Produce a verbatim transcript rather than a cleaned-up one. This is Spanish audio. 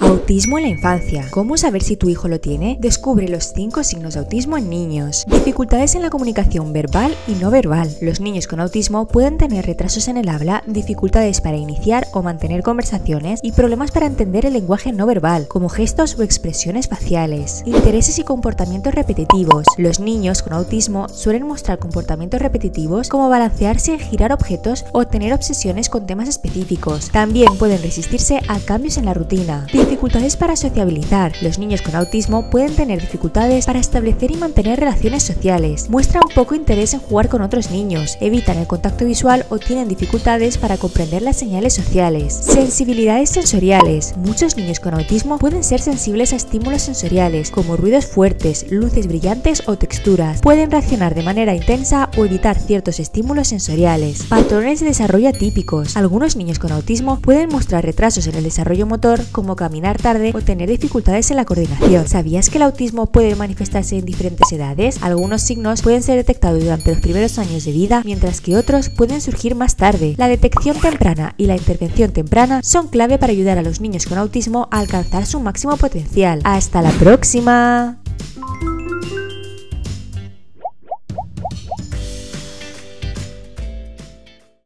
Autismo en la infancia. ¿Cómo saber si tu hijo lo tiene? Descubre los cinco signos de autismo en niños. Dificultades en la comunicación verbal y no verbal. Los niños con autismo pueden tener retrasos en el habla, dificultades para iniciar o mantener conversaciones y problemas para entender el lenguaje no verbal, como gestos o expresiones faciales. Intereses y comportamientos repetitivos. Los niños con autismo suelen mostrar comportamientos repetitivos como balancearse, girar objetos o tener obsesiones con temas específicos. También pueden resistirse a cambios en la rutina. Dificultades para sociabilizar. Los niños con autismo pueden tener dificultades para establecer y mantener relaciones sociales. Muestran poco interés en jugar con otros niños, evitan el contacto visual o tienen dificultades para comprender las señales sociales. Sensibilidades sensoriales. Muchos niños con autismo pueden ser sensibles a estímulos sensoriales, como ruidos fuertes, luces brillantes o texturas. Pueden reaccionar de manera intensa o evitar ciertos estímulos sensoriales. Patrones de desarrollo atípicos. Algunos niños con autismo pueden mostrar retrasos en el desarrollo motor, como caminar tarde o tener dificultades en la coordinación. ¿Sabías que el autismo puede manifestarse en diferentes edades? Algunos signos pueden ser detectados durante los primeros años de vida, mientras que otros pueden surgir más tarde. La detección temprana y la intervención temprana son clave para ayudar a los niños con autismo a alcanzar su máximo potencial. ¡Hasta la próxima!